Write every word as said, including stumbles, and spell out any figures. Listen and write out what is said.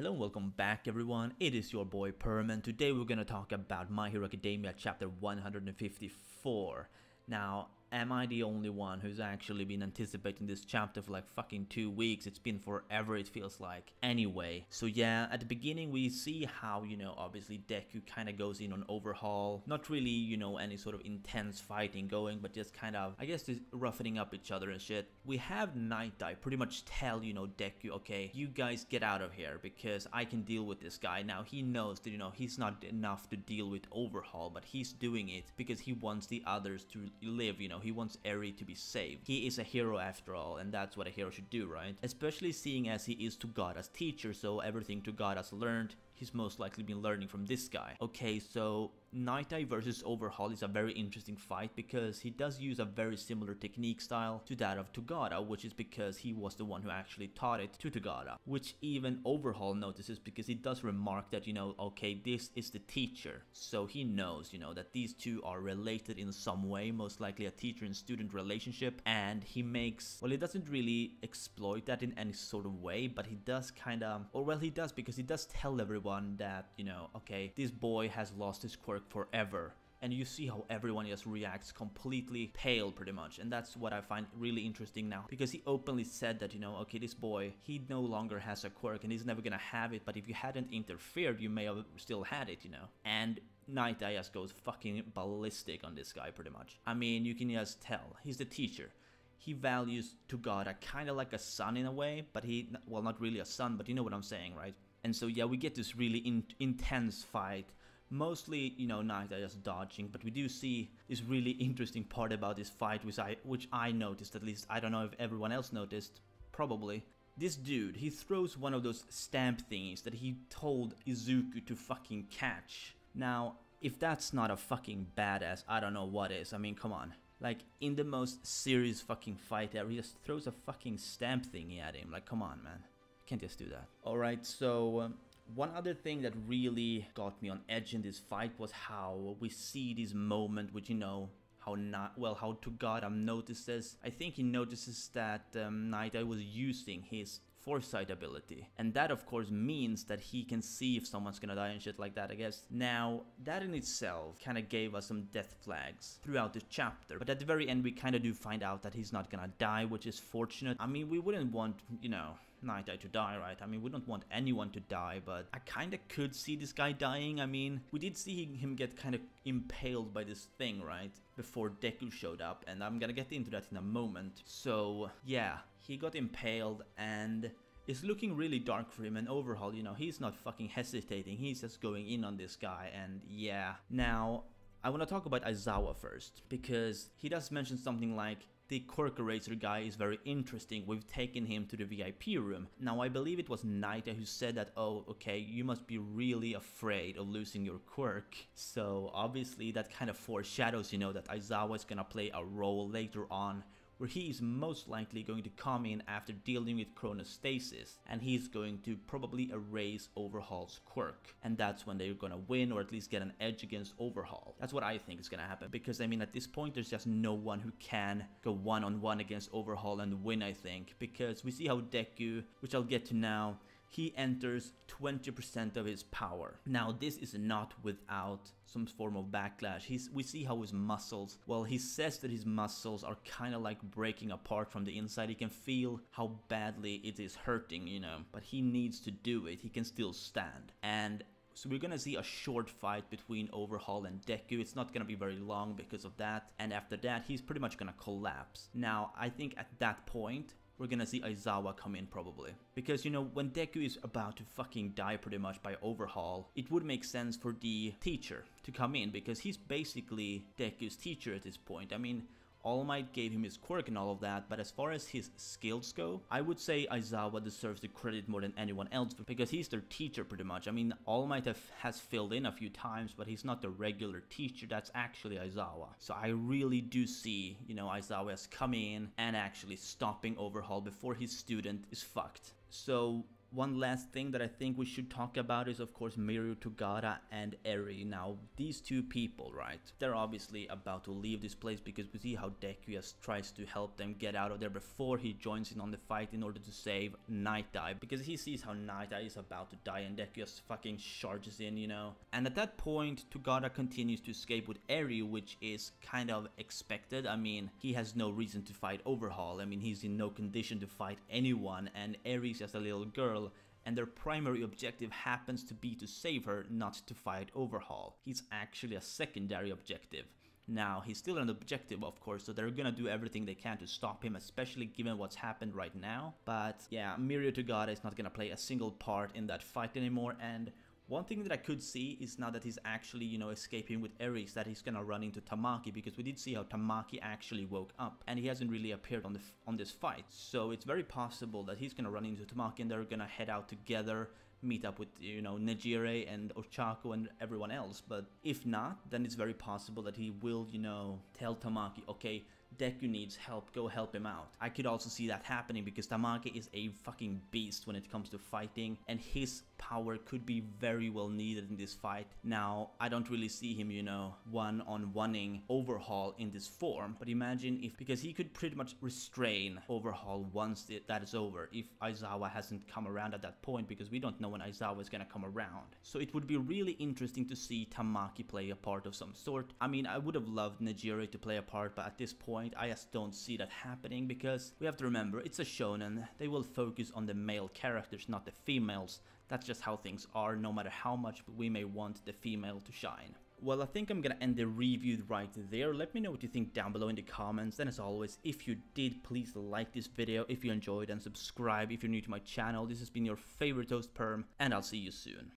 Hello and welcome back everyone, it is your boy Perm and today we're gonna talk about My Hero Academia chapter one hundred fifty-four. Now, am I the only one who's actually been anticipating this chapter for like fucking two weeks? It's been forever, it feels like. Anyway, so yeah, at the beginning we see how, you know, obviously Deku kind of goes in on Overhaul. Not really, you know, any sort of intense fighting going, but just kind of, I guess, just roughening up each other and shit. We have Nighteye pretty much tell, you know, Deku, okay, you guys get out of here because I can deal with this guy. Now, he knows that, you know, he's not enough to deal with Overhaul, but he's doing it because he wants the others to live, you know. He wants Eri to be saved. He is a hero after all, and that's what a hero should do, right? Especially seeing as he is Togata's teacher, so everything Togata's learned, he's most likely been learning from this guy. Okay, so Nighteye versus Overhaul is a very interesting fight because he does use a very similar technique style to that of Togata, which is because he was the one who actually taught it to Togata, which even Overhaul notices because he does remark that, you know, okay, this is the teacher. So he knows, you know, that these two are related in some way, most likely a teacher and student relationship, and he makes, well, he doesn't really exploit that in any sort of way, but he does kind of, or well, he does, because he does tell everyone that, you know, okay, this boy has lost his quirk forever. And you see how everyone just reacts completely pale pretty much, and that's what I find really interesting now, because he openly said that, you know, okay, this boy, he no longer has a quirk and he's never gonna have it, but if you hadn't interfered, you may have still had it, you know. And Nighteye just goes fucking ballistic on this guy pretty much. I mean, you can just tell he's the teacher. He values Togata kind of like a son in a way, but he, well, not really a son, but you know what I'm saying, right? And so yeah, we get this really in intense fight. Mostly, you know, Nighteye just dodging, but we do see this really interesting part about this fight, which I which I noticed, at least. I don't know if everyone else noticed, probably. This dude, he throws one of those stamp thingies that he told Izuku to fucking catch. Now, if that's not a fucking badass, I don't know what is. I mean, come on. Like, in the most serious fucking fight ever, he just throws a fucking stamp thingy at him. Like, come on, man. You can't just do that. Alright, so... Um, One other thing that really got me on edge in this fight was how we see this moment, which, you know, how not well how Togata notices. I think he notices that um, Nighteye was using his foresight ability, and that of course means that he can see if someone's gonna die and shit like that, I guess. Now, that in itself kind of gave us some death flags throughout the chapter, but at the very end we kind of do find out that he's not gonna die, which is fortunate. I mean, we wouldn't want, you know, Nighteye to die, right? I mean, we don't want anyone to die, but I kind of could see this guy dying. I mean, we did see him get kind of impaled by this thing, right, before Deku showed up, and I'm gonna get into that in a moment. So yeah, he got impaled and it's looking really dark for him, and Overhaul, you know, he's not fucking hesitating. He's just going in on this guy, and yeah. Now, I want to talk about Aizawa first, because he does mention something like, the quirk eraser guy is very interesting, we've taken him to the V I P room. Now, I believe it was Nighteye who said that, oh, okay, you must be really afraid of losing your quirk. So obviously that kind of foreshadows, you know, that Aizawa is gonna play a role later on, where he is most likely going to come in after dealing with Chronostasis, and he's going to probably erase Overhaul's quirk, and that's when they're gonna win, or at least get an edge against Overhaul. That's what I think is gonna happen, because I mean, at this point there's just no one who can go one-on-one -on -one against Overhaul and win, I think, because we see how Deku, which I'll get to now, he enters twenty percent of his power. Now, this is not without some form of backlash. He's, we see how his muscles, well, he says that his muscles are kind of like breaking apart from the inside. He can feel how badly it is hurting, you know, but he needs to do it. He can still stand. And so we're gonna see a short fight between Overhaul and Deku. It's not gonna be very long because of that. And after that, he's pretty much gonna collapse. Now, I think at that point, we're gonna see Aizawa come in probably. Because, you know, when Deku is about to fucking die pretty much by Overhaul, it would make sense for the teacher to come in, because he's basically Deku's teacher at this point. I mean, All Might gave him his quirk and all of that, but as far as his skills go, I would say Aizawa deserves the credit more than anyone else, because he's their teacher pretty much. I mean, All Might have, has filled in a few times, but he's not the regular teacher. That's actually Aizawa. So I really do see, you know, Aizawa has come in and actually stopping Overhaul before his student is fucked. So one last thing that I think we should talk about is, of course, Mirio Togata and Eri. Now, these two people, right, they're obviously about to leave this place because we see how Deku just tries to help them get out of there before he joins in on the fight in order to save Nighteye, because he sees how Nighteye is about to die and Deku just fucking charges in, you know. And at that point, Togata continues to escape with Eri, which is kind of expected. I mean, he has no reason to fight Overhaul. I mean, he's in no condition to fight anyone, and Eri's just a little girl, and their primary objective happens to be to save her, not to fight Overhaul. He's actually a secondary objective. Now, he's still an objective, of course, so they're gonna do everything they can to stop him, especially given what's happened right now. But yeah, Mirio Togata is not gonna play a single part in that fight anymore, and one thing that I could see is now that he's actually, you know, escaping with Eri, that he's gonna run into Tamaki, because we did see how Tamaki actually woke up and he hasn't really appeared on the on this fight. So it's very possible that he's gonna run into Tamaki and they're gonna head out together, meet up with, you know, Nejire and Ochako and everyone else. But if not, then it's very possible that he will, you know, tell Tamaki, okay, Deku needs help, go help him out. I could also see that happening because Tamaki is a fucking beast when it comes to fighting, and his power could be very well needed in this fight. Now, I don't really see him, you know, one-on-one-ing Overhaul in this form, but imagine if, because he could pretty much restrain Overhaul once that is over, if Aizawa hasn't come around at that point, because we don't know when Aizawa is gonna come around. So it would be really interesting to see Tamaki play a part of some sort. I mean, I would have loved Nejire to play a part, but at this point I just don't see that happening, because we have to remember it's a shonen. They will focus on the male characters, not the females. That's just how things are, no matter how much we may want the female to shine. Well, I think I'm gonna end the review right there. Let me know what you think down below in the comments, and as always, if you did, please like this video if you enjoyed, and subscribe if you're new to my channel. This has been your favorite host, Perm, and I'll see you soon.